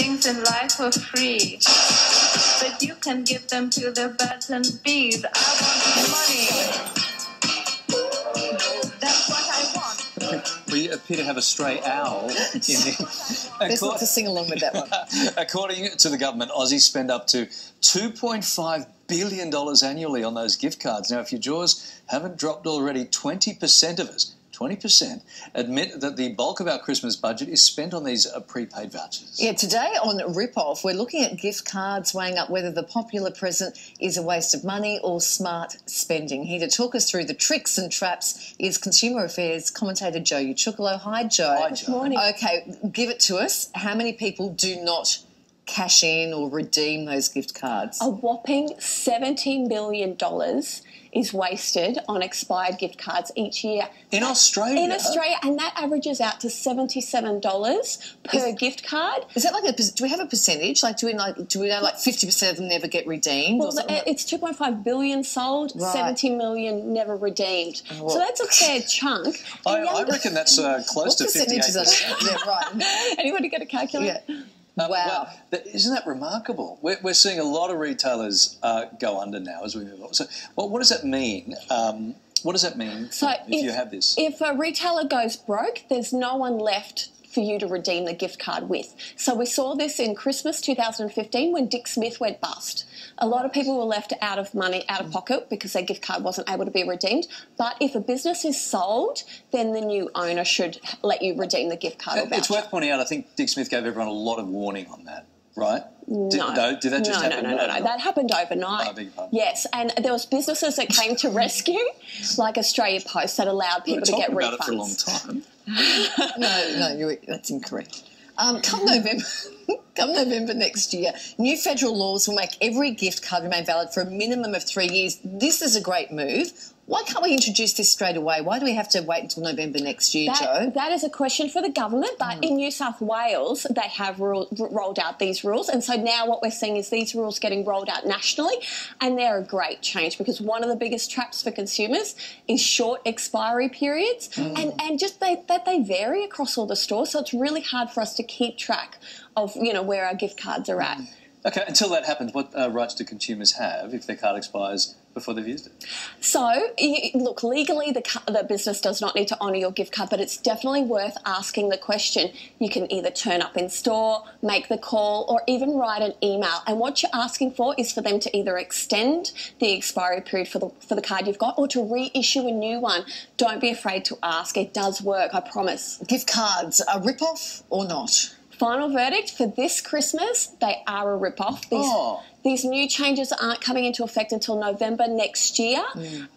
things in life for free, but you can give them to the birds and bees. I want money. That's what I want. We appear to have a stray owl in there. There's not to sing along with that one. According to the government, Aussies spend up to $2.5 billion annually on those gift cards. Now, if your jaws haven't dropped already, 20% of us, 20% admit that the bulk of our Christmas budget is spent on these prepaid vouchers. Yeah, today on Rip Off, we're looking at gift cards, weighing up whether the popular present is a waste of money or smart spending. Here to talk us through the tricks and traps is Consumer Affairs commentator Jo Ucukalo. Hi, Jo. Hi, Jo. Good morning. Okay, give it to us. How many people do not cash in or redeem those gift cards? A whopping $17 billion is wasted on expired gift cards each year. In Australia? In Australia, and that averages out to $77 per gift card. Is that like a, do we have a percentage? Like, do we know like 50% of them never get redeemed? Well, it's 2.5 billion sold, right. 70 million never redeemed. Oh, well. So that's a fair chunk. I reckon that's close to 58%. Yeah, right. Anybody got a calculator? Yeah. Wow. Well, isn't that remarkable? We're seeing a lot of retailers go under now as we move on. So what does that mean? What does that mean so if you have this? If a retailer goes broke, there's no one left for you to redeem the gift card with. So we saw this in Christmas 2015 when Dick Smith went bust. A lot of people were left out of pocket because their gift card wasn't able to be redeemed. But if a business is sold, then the new owner should let you redeem the gift card. It's worth pointing out, I think Dick Smith gave everyone a lot of warning on that, right? No, did that just happen? No. That happened overnight. Oh, I beg your pardon. Yes, and there was businesses that came to rescue, like Australia Post, that allowed people to get refunds. We were talking about it for a long time. No, that's incorrect. Come November next year, new federal laws will make every gift card remain valid for a minimum of 3 years. This is a great move. Why can't we introduce this straight away? Why do we have to wait until November next year, Jo? That is a question for the government, but in New South Wales they have rolled out these rules, and so now what we're seeing is these rules getting rolled out nationally, and they're a great change because one of the biggest traps for consumers is short expiry periods and just they vary across all the stores, so it's really hard for us to keep track of, you know, where our gift cards are at. Okay, until that happens, what rights do consumers have if their card expires before they've used it? So, look, legally the business does not need to honour your gift card, but it's definitely worth asking the question. You can either turn up in store, make the call, or even write an email. And what you're asking for is for them to either extend the expiry period for the card you've got or to reissue a new one. Don't be afraid to ask. It does work, I promise. Gift cards, a rip-off or not? Final verdict for this Christmas, they are a rip-off. These new changes aren't coming into effect until November next year.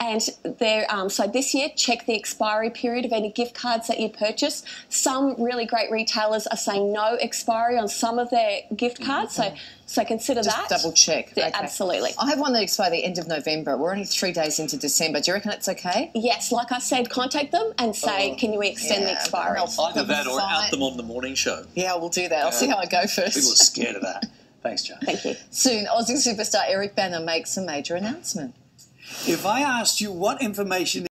And they're so this year, check the expiry period of any gift cards that you purchase. Some really great retailers are saying no expiry on some of their gift cards, so consider that. Just double check. Yeah, okay. Absolutely. I have one that expires the end of November. We're only 3 days into December. Do you reckon it's okay? Yes, like I said, contact them and say, can you extend the expiry? Either that or out them on The Morning Show. Yeah, we'll do that. I'll see how I go first. People are scared of that. Thanks, Jo. Thank you. Soon, Aussie superstar Eric Bana makes a major announcement. If I asked you what information